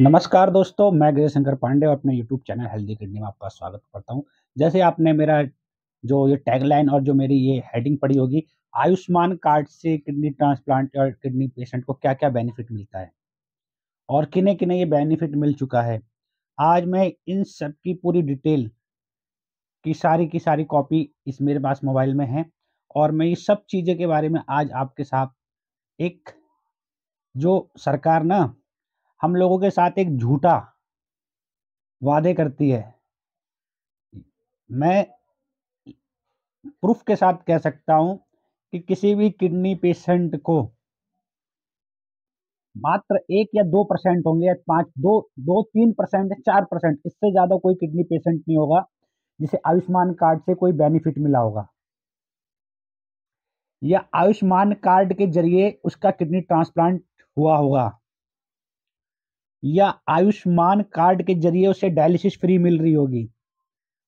नमस्कार दोस्तों, मैं गिरिजा शंकर पांडे और अपने यूट्यूब चैनल हेल्दी किडनी में आपका स्वागत करता हूं। जैसे आपने मेरा जो ये टैगलाइन और जो मेरी ये हेडिंग पड़ी होगी, आयुष्मान कार्ड से किडनी ट्रांसप्लांट और किडनी पेशेंट को क्या क्या बेनिफिट मिलता है और किन्हें किन्हें ये बेनिफिट मिल चुका है, आज मैं इन सब की पूरी डिटेल की सारी कॉपी इस मेरे पास मोबाइल में है और मैं ये सब चीज़ें के बारे में आज आपके साथ एक जो सरकार ना हम लोगों के साथ एक झूठा वादे करती है, मैं प्रूफ के साथ कह सकता हूं कि किसी भी किडनी पेशेंट को मात्र 1 या 2% होंगे या 3% या 4%, इससे ज़्यादा कोई किडनी पेशेंट नहीं होगा जिसे आयुष्मान कार्ड से कोई बेनिफिट मिला होगा या आयुष्मान कार्ड के जरिए उसका किडनी ट्रांसप्लांट हुआ होगा या आयुष्मान कार्ड के जरिए उसे डायलिसिस फ्री मिल रही होगी।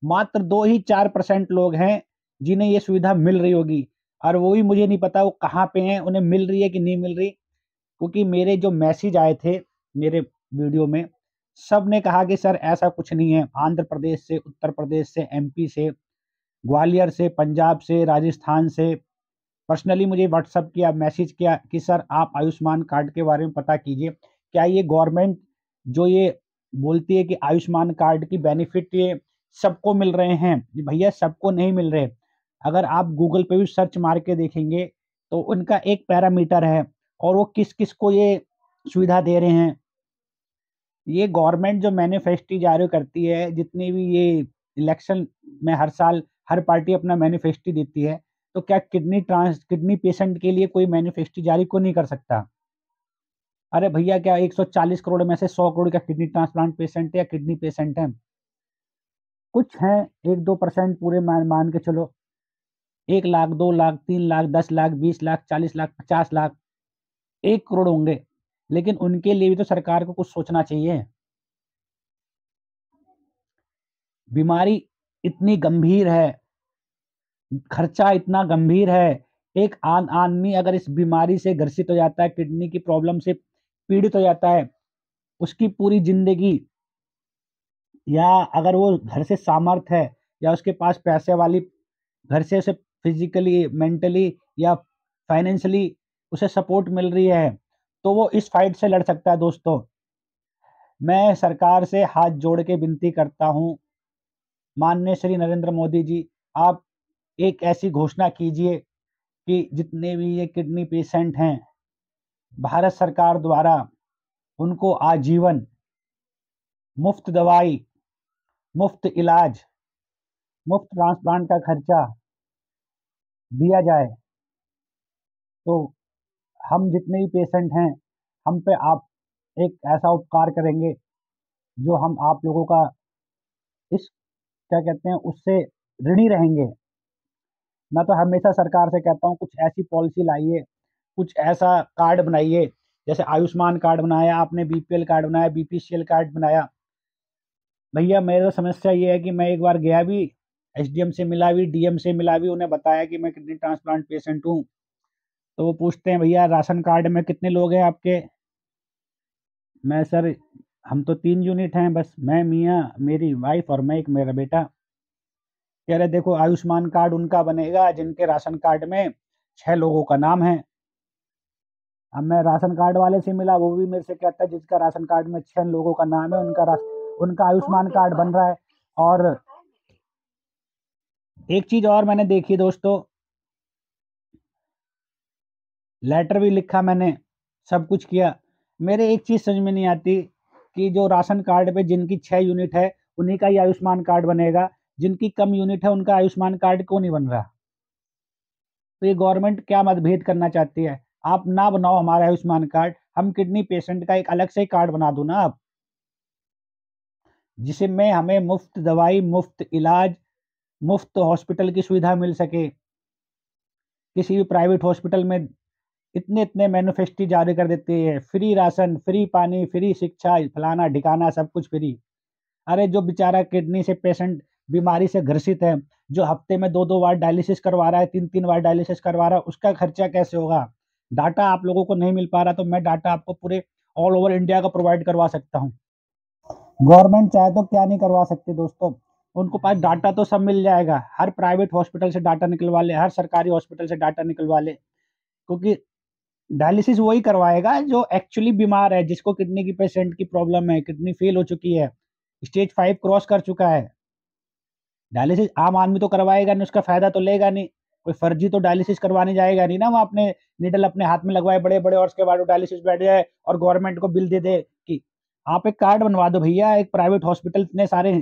मात्र 2 ही 4% लोग हैं जिन्हें ये सुविधा मिल रही होगी और वो भी मुझे नहीं पता वो कहाँ पे हैं, उन्हें मिल रही है कि नहीं मिल रही, क्योंकि मेरे जो मैसेज आए थे मेरे वीडियो में सब ने कहा कि सर ऐसा कुछ नहीं है। आंध्र प्रदेश से, उत्तर प्रदेश से, MP से, ग्वालियर से, पंजाब से, राजस्थान से पर्सनली मुझे व्हाट्सअप किया, मैसेज किया कि सर आप आयुष्मान कार्ड के बारे में पता कीजिए, क्या ये गवर्नमेंट जो ये बोलती है कि आयुष्मान कार्ड की बेनिफिट ये सबको मिल रहे हैं, भैया सबको नहीं मिल रहे। अगर आप गूगल पे भी सर्च मार के देखेंगे तो उनका एक पैरामीटर है और वो किस किस को ये सुविधा दे रहे हैं। ये गवर्नमेंट जो मैनिफेस्टो जारी करती है, जितनी भी ये इलेक्शन में हर साल हर पार्टी अपना मैनिफेस्टो देती है, तो क्या किडनी पेशेंट के लिए कोई मैनिफेस्टो जारी को नहीं कर सकता? अरे भैया, क्या 140 करोड़ में से 100 करोड़ का किडनी ट्रांसप्लांट पेशेंट है या किडनी पेशेंट है? कुछ हैं 1-2% पूरे मान के चलो, 1 लाख, 2 लाख, 3 लाख, 10 लाख, 20 लाख, 40 लाख, 50 लाख, 1 करोड़ होंगे, लेकिन उनके लिए भी तो सरकार को कुछ सोचना चाहिए। बीमारी इतनी गंभीर है, खर्चा इतना गंभीर है, एक आदमी अगर इस बीमारी से ग्रसित हो जाता है, किडनी की प्रॉब्लम से पीड़ित हो जाता है, उसकी पूरी जिंदगी, या अगर वो घर से सामर्थ है या उसके पास पैसे वाली घर से उसे फिजिकली, मेंटली या फाइनेंशियली उसे सपोर्ट मिल रही है, तो वो इस फाइट से लड़ सकता है। दोस्तों, मैं सरकार से हाथ जोड़ के विनती करता हूँ, माननीय श्री नरेंद्र मोदी जी, आप एक ऐसी घोषणा कीजिए कि जितने भी ये किडनी पेशेंट हैं भारत सरकार द्वारा उनको आजीवन मुफ्त दवाई, मुफ्त इलाज, मुफ्त ट्रांसप्लांट का खर्चा दिया जाए। तो हम जितने भी पेशेंट हैं हम पे आप एक ऐसा उपकार करेंगे जो हम आप लोगों का इस क्या कहते हैं उससे ऋणी रहेंगे। मैं तो हमेशा सरकार से कहता हूँ कुछ ऐसी पॉलिसी लाइए, कुछ ऐसा कार्ड बनाइए, जैसे आयुष्मान कार्ड बनाया आपने, BPL कार्ड बनाया, BPCL कार्ड बनाया। भैया मेरा समस्या ये है कि मैं एक बार गया भी, SDM से मिला भी, DM से मिला भी, उन्हें बताया कि मैं किडनी ट्रांसप्लांट पेशेंट हूँ, तो वो पूछते हैं भैया राशन कार्ड में कितने लोग हैं आपके? मैं सर हम तो 3 यूनिट हैं बस, मैं, मियाँ, मेरी वाइफ और मैं, एक मेरा बेटा। कह रहे देखो आयुष्मान कार्ड उनका बनेगा जिनके राशन कार्ड में 6 लोगों का नाम है। अब मैं राशन कार्ड वाले से मिला, वो भी मेरे से कहता है जिसका राशन कार्ड में 6 लोगों का नाम है उनका आयुष्मान कार्ड बन रहा है। और एक चीज और मैंने देखी दोस्तों, लेटर भी लिखा मैंने, सब कुछ किया, मेरे एक चीज समझ में नहीं आती कि जो राशन कार्ड पे जिनकी 6 यूनिट है उन्हीं का ही आयुष्मान कार्ड बनेगा, जिनकी कम यूनिट है उनका आयुष्मान कार्ड क्यों नहीं बन रहा? तो ये गवर्नमेंट क्या मतभेद करना चाहती है? आप ना बनाओ हमारा आयुष्मान कार्ड, हम किडनी पेशेंट का एक अलग से कार्ड बना दो ना आप, जिसमें हमें मुफ्त दवाई, मुफ्त इलाज, मुफ्त हॉस्पिटल की सुविधा मिल सके। किसी भी प्राइवेट हॉस्पिटल में इतने मैनिफेस्टो जारी कर देते हैं, फ्री राशन, फ्री पानी, फ्री शिक्षा, फलाना ढिकाना, सब कुछ फ्री। अरे जो बेचारा किडनी से पेशेंट बीमारी से ग्रसित है, जो हफ्ते में 2-2 बार डायलिसिस करवा रहा है, 3-3 बार डायलिसिस करवा रहा है, उसका खर्चा कैसे होगा? डाटा आप लोगों को नहीं मिल पा रहा, तो मैं डाटा आपको पूरे ऑल ओवर इंडिया का प्रोवाइड करवा सकता हूँ। गवर्नमेंट चाहे तो क्या नहीं करवा सकते दोस्तों, उनको पास डाटा तो सब मिल जाएगा, हर प्राइवेट हॉस्पिटल से डाटा निकलवा ले, हर सरकारी हॉस्पिटल से डाटा निकलवा ले, क्योंकि डायलिसिस वही करवाएगा जो एक्चुअली बीमार है, जिसको किडनी की पेशेंट की प्रॉब्लम है, किडनी फेल हो चुकी है, स्टेज 5 क्रॉस कर चुका है। डायलिसिस आम आदमी तो करवाएगा नहीं, उसका फायदा तो लेगा नहीं, कोई फर्जी तो डायलिसिस करवाने जाएगा नहीं ना, वो अपने निडल अपने हाथ में लगवाए बड़े बड़े और उसके बाद वो डायलिसिस बैठ जाए और गवर्नमेंट को बिल दे दे कि आप एक कार्ड बनवा दो भैया, एक प्राइवेट हॉस्पिटल इतने सारे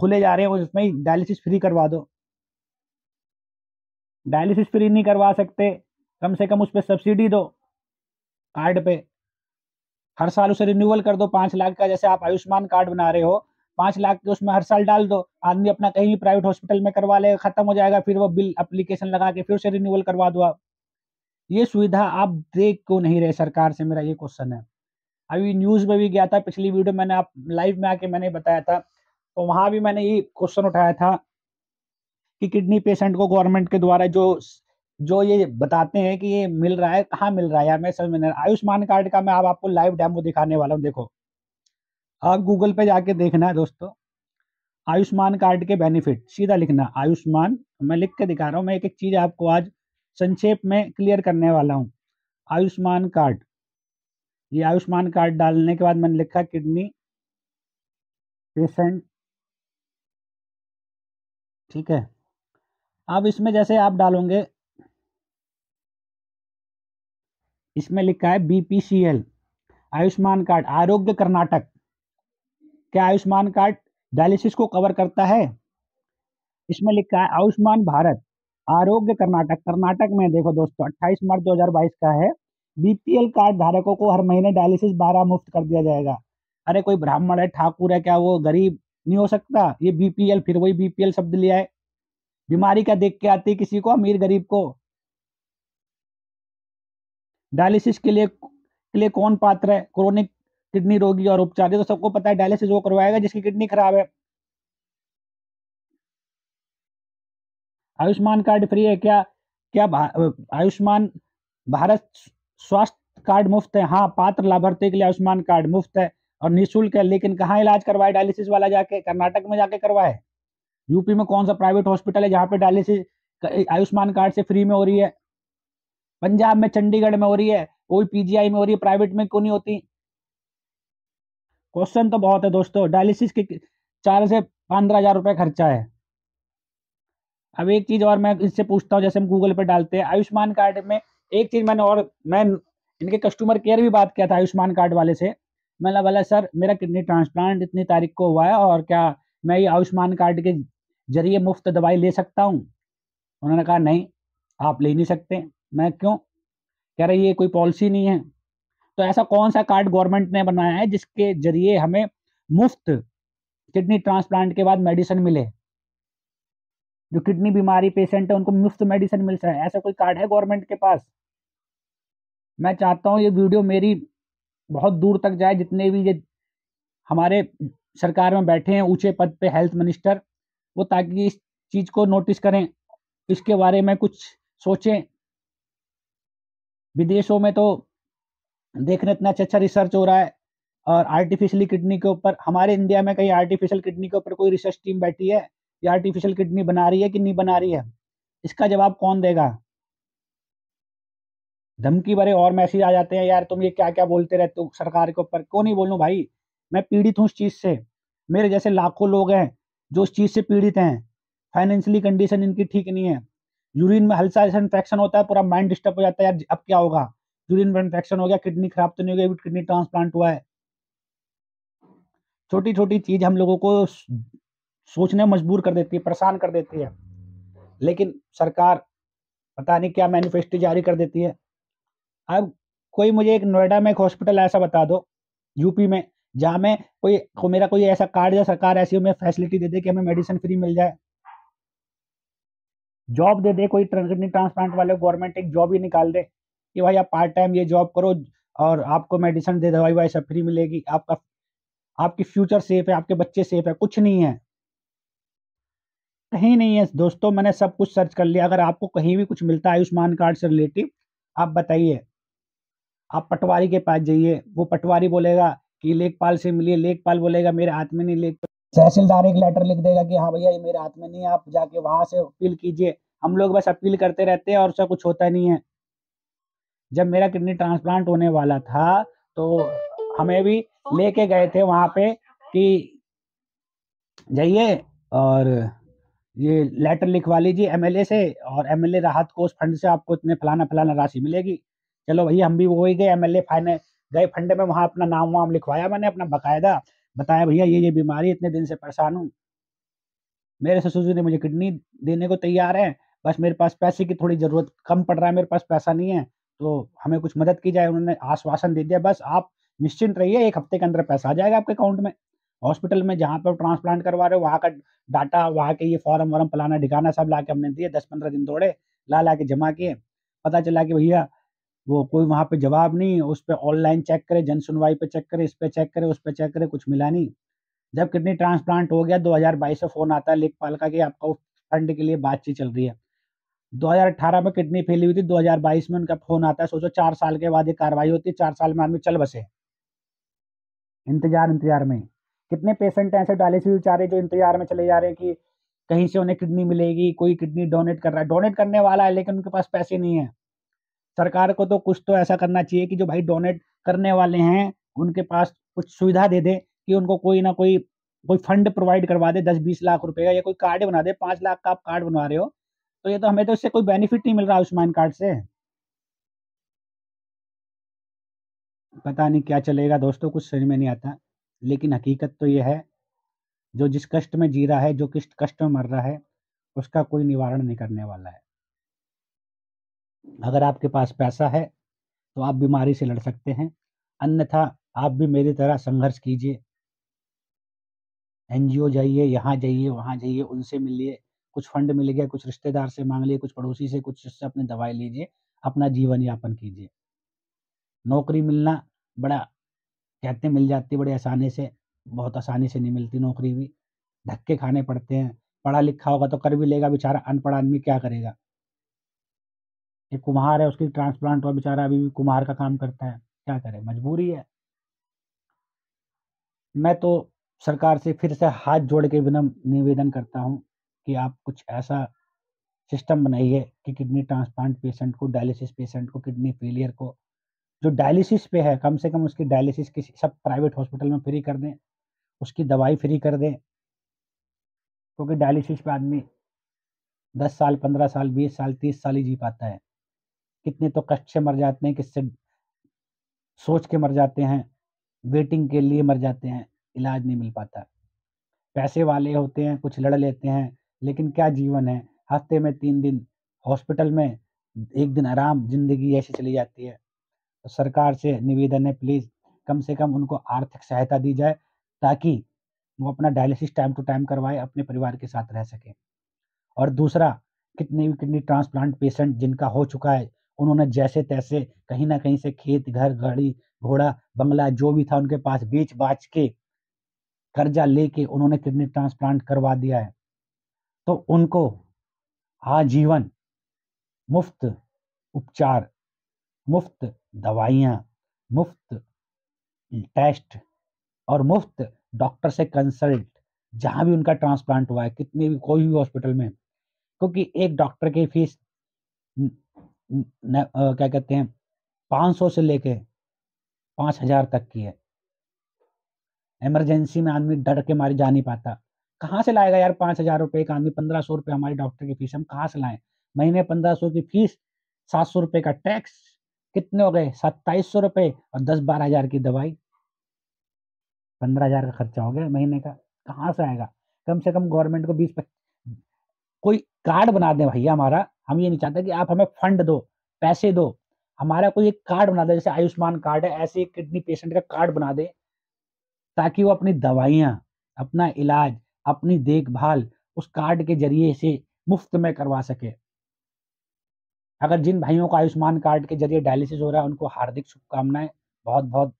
खुले जा रहे हैं उसमें ही डायलिसिस फ्री करवा दो। डायलिसिस फ्री नहीं करवा सकते, कम से कम उस पर सब्सिडी दो कार्ड पे, हर साल उसे रिन्यूअल कर दो 5 लाख का, जैसे आप आयुष्मान कार्ड बना रहे हो 5 लाख के उसमें हर साल डाल दो, आदमी अपना कहीं भी प्राइवेट हॉस्पिटल में करवा लेगा, खत्म हो जाएगा, फिर वो बिल एप्लीकेशन लगा के फिर उसे रिन्यूअल करवा दो। आप ये सुविधा आप दे क्यों नहीं रहे सरकार से, मेरा ये क्वेश्चन है। अभी न्यूज़ में भी गया था, पिछली वीडियो मैंने आप लाइव में आके मैंने बताया था, तो वहाँ भी मैंने ये क्वेश्चन उठाया था कि किडनी पेशेंट को गवर्नमेंट के द्वारा जो ये बताते हैं कि ये मिल रहा है, कहाँ मिल रहा है यार, मैं समझ में नहीं। आयुष्मान कार्ड का मैं आपको लाइव डेमो दिखाने वाला हूँ। देखो, आप गूगल पे जाके देखना है दोस्तों, आयुष्मान कार्ड के बेनिफिट, सीधा लिखना आयुष्मान, मैं लिख के दिखा रहा हूँ, मैं एक एक चीज़ आपको आज संक्षेप में क्लियर करने वाला हूँ। आयुष्मान कार्ड, ये आयुष्मान कार्ड डालने के बाद मैंने लिखा किडनी पेशेंट, ठीक है। अब इसमें जैसे आप डालोगे, इसमें लिखा है BPCL आयुष्मान कार्ड आरोग्य कर्नाटक। क्या आयुष्मान कार्ड डायलिसिस को कवर करता है? इसमें लिखा है आयुष्मान भारत आरोग्य कर्नाटक। कर्नाटक में देखो दोस्तों 28 मार्च 2022 का है, BPL कार्ड धारकों को हर महीने डायलिसिस 12 मुफ्त कर दिया जाएगा। अरे कोई ब्राह्मण है, ठाकुर है, क्या वो गरीब नहीं हो सकता? ये BPL, फिर वही BPL शब्द लिया है। बीमारी क्या देख के आती है किसी को, अमीर गरीब को? डायलिसिस के लिए कौन पात्र है? क्रोनिक किडनी रोगी और उपचार, तो सबको पता है डायलिसिस वो करवाएगा जिसकी किडनी खराब है। आयुष्मान कार्ड फ्री है क्या? क्या आयुष्मान भारत स्वास्थ्य कार्ड मुफ्त है? हाँ, पात्र लाभार्थी के लिए आयुष्मान कार्ड मुफ्त है और निःशुल्क है। लेकिन कहाँ इलाज करवाए डायलिसिस वाला? जाके कर्नाटक में जाके करवाए। यूपी में कौन सा प्राइवेट हॉस्पिटल है जहाँ पे डायलिसिस आयुष्मान कार्ड से फ्री में हो रही है? पंजाब में, चंडीगढ़ में हो रही है, वो PGI में हो रही है, प्राइवेट में क्यों नहीं होती? क्वेश्चन तो बहुत है दोस्तों। डायलिसिस के 4 से 15 हज़ार रुपये खर्चा है। अब एक चीज़ और मैं इससे पूछता हूँ, जैसे हम गूगल पे डालते हैं आयुष्मान कार्ड में, एक चीज़ मैंने और मैं इनके कस्टमर केयर भी बात किया था आयुष्मान कार्ड वाले से, मैंने बोला सर मेरा किडनी ट्रांसप्लांट इतनी तारीख को हुआ है और क्या मैं ये आयुष्मान कार्ड के जरिए मुफ्त दवाई ले सकता हूँ? उन्होंने कहा नहीं, आप ले नहीं सकते। मैं क्यों? कह रहे ये कोई पॉलिसी नहीं है। तो ऐसा कौन सा कार्ड गवर्नमेंट ने बनाया है जिसके जरिए हमें मुफ्त किडनी ट्रांसप्लांट के बाद मेडिसिन मिले? जो किडनी बीमारी पेशेंट है उनको मुफ्त मेडिसिन मिल रहा है, ऐसा कोई कार्ड है गवर्नमेंट के पास? मैं चाहता हूँ ये वीडियो मेरी बहुत दूर तक जाए, जितने भी ये हमारे सरकार में बैठे हैं ऊंचे पद पे हेल्थ मिनिस्टर, वो ताकि इस चीज़ को नोटिस करें, इसके बारे में कुछ सोचें। विदेशों में तो देखने इतना अच्छा अच्छा रिसर्च हो रहा है और आर्टिफिशियली किडनी के ऊपर, हमारे इंडिया में कहीं आर्टिफिशियल किडनी के ऊपर कोई रिसर्च टीम बैठी है या आर्टिफिशियल किडनी बना रही है कि नहीं बना रही है? इसका जवाब कौन देगा? धमकी भरे और मैसेज आ जाते हैं, यार तुम ये क्या क्या बोलते रहते हो सरकार के ऊपर। क्यों नहीं बोलूँ भाई, मैं पीड़ित हूँ इस चीज़ से, मेरे जैसे लाखों लोग हैं जो इस चीज़ से पीड़ित हैं। फाइनेंशियली कंडीशन इनकी ठीक नहीं है, यूरिन में हल्का जैसा इन्फेक्शन होता है, पूरा माइंड डिस्टर्ब हो जाता है, यार अब क्या होगा, यूरिन में इन्फेक्शन हो गया, किडनी खराब तो नहीं हो गई, किडनी ट्रांसप्लांट हुआ है। छोटी छोटी चीज़ हम लोगों को सोचने मजबूर कर देती है, परेशान कर देती है, लेकिन सरकार पता नहीं क्या मैनिफेस्टो जारी कर देती है। अब कोई मुझे एक नोएडा में एक हॉस्पिटल ऐसा बता दो यूपी में जहाँ में मेरा कोई ऐसा कार्ड या सरकार ऐसी हमें फैसिलिटी दे दे कि हमें मेडिसिन फ्री मिल जाए, जॉब दे दे, कोई किडनी ट्रांसप्लांट वाले गवर्नमेंट एक जॉब ही निकाल दे कि भाई आप पार्ट टाइम ये जॉब करो और आपको मेडिसिन दे, दवाई वाई सब फ्री मिलेगी, आपकी फ्यूचर सेफ है, आपके बच्चे सेफ है। कुछ नहीं है, कहीं नहीं है दोस्तों। मैंने सब कुछ सर्च कर लिया, अगर आपको कहीं भी कुछ मिलता है आयुष्मान कार्ड से रिलेटिव आप बताइए। आप पटवारी के पास जाइए, वो पटवारी बोलेगा कि लेखपाल से मिलिए, लेखपाल बोलेगा मेरे हाथ में नहीं, तहसीलदार एक लेटर लिख देगा कि हाँ भैया ये मेरे हाथ में नहीं, आप जाके वहां से अपील कीजिए। हम लोग बस अपील करते रहते हैं और उसका कुछ होता नहीं है। जब मेरा किडनी ट्रांसप्लांट होने वाला था तो हमें भी लेके गए थे वहां पे कि जाइए और ये लेटर लिखवा लीजिए एमएलए से, और एमएलए राहत कोष फंड से आपको इतने फलाना फलाना राशि मिलेगी। चलो भैया हम भी वो ही गए एमएलए फाइनेंस गए फंड में, वहाँ अपना नाम वाम लिखवाया मैंने अपना, बकायदा बताया भैया ये बीमारी, इतने दिन से परेशान हूँ, मेरे ससुर जी ने मुझे किडनी देने को तैयार है, बस मेरे पास पैसे की थोड़ी ज़रूरत कम पड़ रहा है, मेरे पास पैसा नहीं है, तो हमें कुछ मदद की जाए। उन्होंने आश्वासन दे दिया बस आप निश्चिंत रहिए, एक हफ्ते के अंदर पैसा आ जाएगा आपके अकाउंट में। हॉस्पिटल में जहाँ पर ट्रांसप्लांट करवा रहे हो वहाँ का डाटा, वहाँ के ये फॉर्म वार्म फलाना ढिकाना सब ला के हमने दिए, 10-15 दिन दौड़े, ला के जमा किए। पता चला कि भैया वो कोई वहाँ पे जवाब नहीं, उस पर ऑनलाइन चेक करे, जन सुनवाई पे चेक करे, इस पे चेक करे, उस पे चेक करे, कुछ मिला नहीं। जब किडनी ट्रांसप्लांट हो गया 2022 में फ़ोन आता है लेखपाल का कि आपका फंड के लिए बातचीत चल रही है। 2018 में किडनी फेल हुई थी, 2022 में उनका फ़ोन आता है। सोचो 4 साल के बाद ये कार्रवाई होती है, 4 साल में आदमी चल बसे इंतजार में। कितने पेशेंट ऐसे डायलिसिस बेचारे जो इंतजार में चले जा रहे हैं कि कहीं से उन्हें किडनी मिलेगी, कोई किडनी डोनेट कर रहा है, डोनेट करने वाला है लेकिन उनके पास पैसे नहीं है। सरकार को तो कुछ तो ऐसा करना चाहिए कि जो भाई डोनेट करने वाले हैं उनके पास कुछ सुविधा दे दे कि उनको कोई ना कोई फंड प्रोवाइड करवा दे 10-20 लाख रुपए का, या कोई कार्ड बना दे। 5 लाख का आप कार्ड बनवा रहे हो तो ये तो हमें तो इससे कोई बेनिफिट नहीं मिल रहा आयुष्मान कार्ड से। पता नहीं क्या चलेगा दोस्तों, कुछ समझ में नहीं आता। लेकिन हकीकत तो ये है जो जिस कष्ट में जी रहा है, जो किस कष्ट में मर रहा है, उसका कोई निवारण नहीं करने वाला है। अगर आपके पास पैसा है तो आप बीमारी से लड़ सकते हैं, अन्यथा आप भी मेरी तरह संघर्ष कीजिए। एनजीओ जाइए, यहाँ जाइए, वहाँ जाइए, उनसे मिलिए, कुछ फंड मिल गया, कुछ रिश्तेदार से मांग लिए, कुछ पड़ोसी से, कुछ इससे अपनी दवाई लीजिए, अपना जीवन यापन कीजिए। नौकरी मिलना बड़ा कहते हैं, मिल जाती बड़ी आसानी से, बहुत आसानी से नहीं मिलती नौकरी भी, धक्के खाने पड़ते हैं। पढ़ा लिखा होगा तो कर भी लेगा बेचारा, अनपढ़ आदमी क्या करेगा। एक कुम्हार है, उसकी ट्रांसप्लांट हुआ, बेचारा अभी भी कुम्हार का काम करता है, क्या करे, मजबूरी है। मैं तो सरकार से फिर से हाथ जोड़ के विनम्र निवेदन करता हूं कि आप कुछ ऐसा सिस्टम बनाइए कि किडनी ट्रांसप्लांट पेशेंट को, डायलिसिस पेशेंट को, किडनी फेलियर को, जो डायलिसिस पे है कम से कम उसकी डायलिसिस की सब प्राइवेट हॉस्पिटल में फ्री कर दें, उसकी दवाई फ्री कर दें। क्योंकि डायलिसिस पे आदमी 10 साल, 15 साल, 20 साल, 30 साल ही जी पाता है। कितने तो कष्ट से मर जाते हैं, किससे सोच के मर जाते हैं, वेटिंग के लिए मर जाते हैं, इलाज नहीं मिल पाता। पैसे वाले होते हैं, कुछ लड़ लेते हैं, लेकिन क्या जीवन है। हफ्ते में 3 दिन हॉस्पिटल में, 1 दिन आराम, जिंदगी ऐसी चली जाती है। तो सरकार से निवेदन है, प्लीज़ कम से कम उनको आर्थिक सहायता दी जाए ताकि वो अपना डायलिसिस टाइम टू टाइम करवाए, अपने परिवार के साथ रह सके। और दूसरा, किडनी ट्रांसप्लांट पेशेंट जिनका हो चुका है, उन्होंने जैसे तैसे कहीं ना कहीं से खेत, घर, गाड़ी, घोड़ा, बंगला जो भी था उनके पास बेच बाच के, कर्जा लेके उन्होंने किडनी ट्रांसप्लांट करवा दिया है। तो उनको आजीवन मुफ्त उपचार, मुफ्त दवाइयाँ, मुफ्त टेस्ट और मुफ्त डॉक्टर से कंसल्ट, जहाँ भी उनका ट्रांसप्लांट हुआ है, कितने भी कोई भी हॉस्पिटल में। क्योंकि एक डॉक्टर की फीस क्या कहते हैं 500 से लेके 5000 तक की है। इमरजेंसी में आदमी डर के मारे जा नहीं पाता, कहाँ से लाएगा यार 5000 रुपये एक आदमी, 1500 रुपये हमारी डॉक्टर की फीस, हम कहाँ से लाएं। महीने 1500 की फीस, 700 रुपये का टैक्स, कितने हो गए 2700 रुपये, और 10-12 हज़ार की दवाई, 15 हज़ार का खर्चा हो गया महीने का, कहाँ से आएगा। कम से कम गवर्नमेंट को 20-25 कोई कार्ड बना दें भैया हमारा, हम ये नहीं चाहते कि आप हमें फंड दो, पैसे दो, हमारा कोई एक कार्ड बना दे, जैसे आयुष्मान कार्ड है, ऐसे एक किडनी पेशेंट का कार्ड बना दे ताकि वो अपनी दवाइयाँ, अपना इलाज, अपनी देखभाल उस कार्ड के जरिए से मुफ्त में करवा सके। अगर जिन भाइयों का आयुष्मान कार्ड के जरिए डायलिसिस हो रहा है उनको हार्दिक शुभकामनाएं, बहुत बहुत,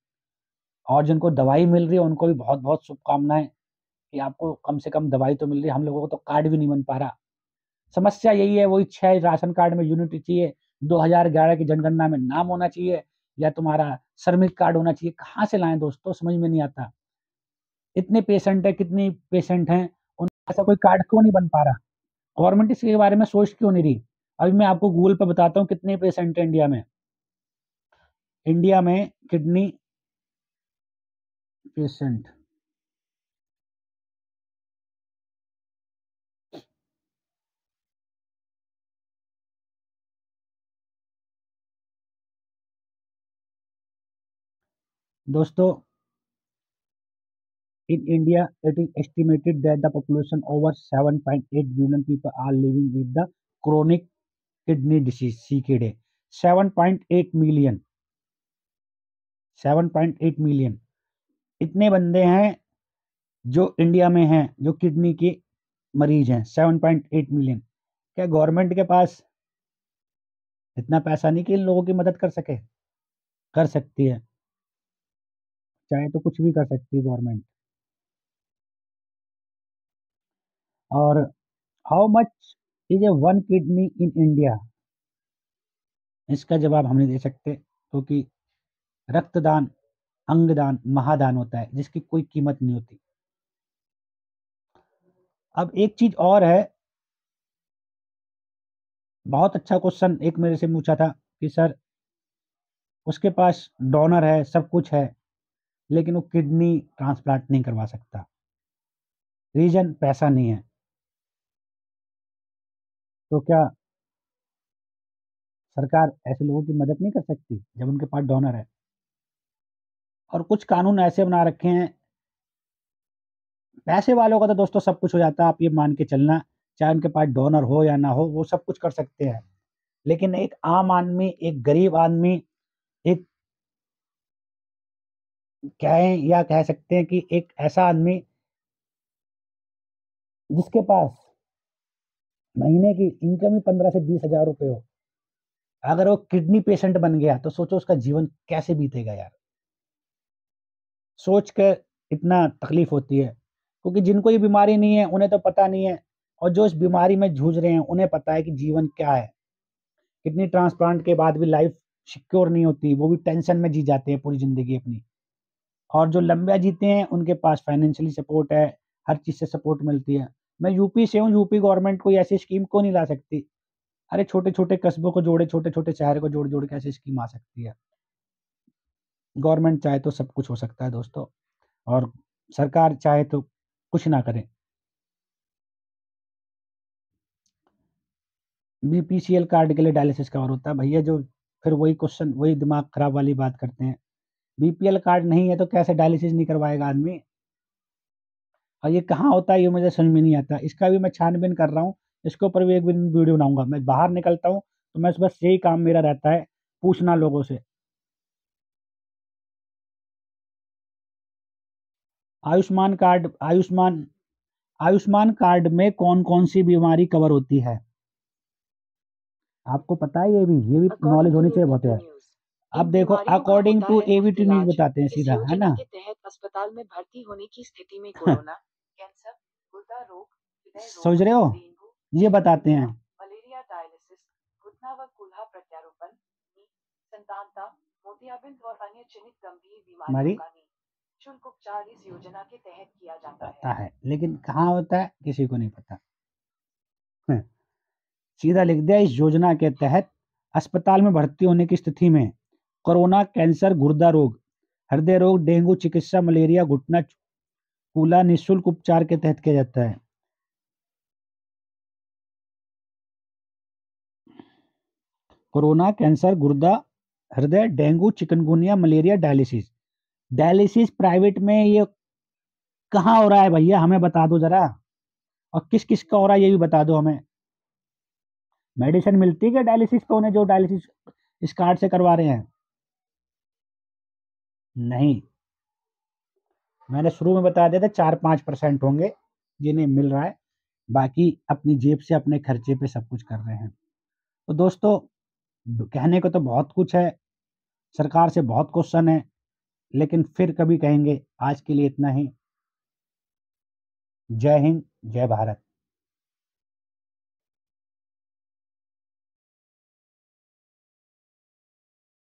और जिनको दवाई मिल रही है उनको भी बहुत बहुत शुभकामनाएं कि आपको कम से कम दवाई तो मिल रही है। हम लोगों को तो कार्ड भी नहीं बन पा रहा, समस्या यही है। वही 6 राशन कार्ड में यूनिटी चाहिए, 2011 की जनगणना में नाम होना चाहिए, या तुम्हारा श्रमिक कार्ड होना चाहिए, कहाँ से लाएं दोस्तों, समझ में नहीं आता। इतने पेशेंट है, कितने पेशेंट हैं, उनका ऐसा कोई कार्ड क्यों नहीं बन पा रहा, गवर्नमेंट इसके बारे में सोच क्यों नहीं रही। अभी मैं आपको गूगल पर बताता हूँ कितने पेशेंट हैं इंडिया में। इंडिया में किडनी पेशेंट, दोस्तों in India it is estimated that the population over 7.8 billion people are living with the chronic kidney disease CKD. 7.8 million इतने बंदे हैं जो इंडिया में हैं जो किडनी के मरीज हैं, 7.8 मिलियन। क्या गवर्नमेंट के पास इतना पैसा नहीं कि इन लोगों की मदद कर सके? कर सकती है, चाहे तो कुछ भी कर सकती है गवर्नमेंट। और how much is a one kidney in India, इसका जवाब हम नहीं दे सकते क्योंकि रक्तदान अंगदान महादान होता है जिसकी कोई कीमत नहीं होती। अब एक चीज और है, बहुत अच्छा क्वेश्चन एक मेरे से पूछा था कि सर उसके पास डोनर है सब कुछ है लेकिन वो किडनी ट्रांसप्लांट नहीं करवा सकता, रीजन पैसा नहीं है। तो क्या सरकार ऐसे लोगों की मदद नहीं कर सकती जब उनके पास डोनर है? और कुछ कानून ऐसे बना रखे हैं, पैसे वालों का तो दोस्तों सब कुछ हो जाता है, आप ये मान के चलना, चाहे उनके पास डोनर हो या ना हो वो सब कुछ कर सकते हैं। लेकिन एक आम आदमी, एक गरीब आदमी, एक कहें या कह सकते हैं कि एक ऐसा आदमी जिसके पास महीने की इनकम ही 15 से 20 हजार रुपये हो, अगर वो किडनी पेशेंट बन गया तो सोचो उसका जीवन कैसे बीतेगा यार। सोच कर इतना तकलीफ होती है क्योंकि जिनको ये बीमारी नहीं है उन्हें तो पता नहीं है, और जो इस बीमारी में जूझ रहे हैं उन्हें पता है कि जीवन क्या है। किडनी ट्रांसप्लांट के बाद भी लाइफ सिक्योर नहीं होती, वो भी टेंशन में जी जाते हैं पूरी जिंदगी अपनी। और जो लंबा जीते हैं उनके पास फाइनेंशियली सपोर्ट है, हर चीज़ से सपोर्ट मिलती है। मैं यूपी से हूँ, यूपी गवर्नमेंट कोई ऐसी स्कीम को नहीं ला सकती? अरे छोटे छोटे कस्बों को जोड़े, छोटे छोटे शहर को जोड़ जोड़ के ऐसी स्कीम आ सकती है। गवर्नमेंट चाहे तो सब कुछ हो सकता है दोस्तों, और सरकार चाहे तो कुछ ना करे। बीपीसीएल कार्ड के लिए डायलिसिस कवर होता है, भैया जो फिर वही क्वेश्चन, वही दिमाग खराब वाली बात करते हैं। बीपीएल कार्ड नहीं है तो कैसे डायलिसिस नहीं करवाएगा आदमी? और ये कहाँ होता है ये मुझे समझ में नहीं आता, इसका भी मैं छानबीन कर रहा हूँ, इसके ऊपर भी एक वीडियो बनाऊंगा। मैं बाहर निकलता हूँ तो मैं बस यही काम मेरा रहता है, पूछना लोगों से। आयुष्मान कार्ड में कौन कौन सी बीमारी कवर होती है आपको पता है? ये भी नॉलेज होनी चाहिए बहुत है। अब देखो अकॉर्डिंग टू एवीटी न्यूज बताते हैं सीधा, है ना? अस्पताल में भर्ती होने की स्थिति में कोरोना, कैंसर, गुर्दा रोग, सोच रहे हो ये बताते हैं, मलेरिया, डायलिसिस, घुटना व कूल्हा प्रत्यारोपण, संतानता, मोतियाबिंद और अन्य चिन्हित गंभीर बीमारी शुल्क उपचार इस योजना के तहत किया जाता है। लेकिन कहाँ होता है किसी को नहीं पता, सीधा लिख दिया इस योजना के तहत अस्पताल में भर्ती होने की स्थिति में कोरोना, कैंसर, गुर्दा रोग, हृदय रोग, डेंगू, चिकित्सा मलेरिया, घुटना कूल्हा निःशुल्क उपचार के तहत किया जाता है। कोरोना, कैंसर, गुर्दा, हृदय, dengue, chikungunya, malaria, dialysis. Dialysis private में ये कहाँ हो रहा है भैया हमें बता दो जरा, और किस किस का हो रहा है ये भी बता दो हमें। मेडिसिन मिलती है क्या डायलिसिस पे उन्हें जो डायलिसिस इस कार्ड से करवा रहे हैं? नहीं, मैंने शुरू में बता दिया था 4-5% होंगे जिन्हें मिल रहा है, बाकी अपनी जेब से अपने खर्चे पे सब कुछ कर रहे हैं। तो दोस्तों कहने को तो बहुत कुछ है, सरकार से बहुत क्वेश्चन है, लेकिन फिर कभी कहेंगे। आज के लिए इतना ही, जय हिंद जय भारत।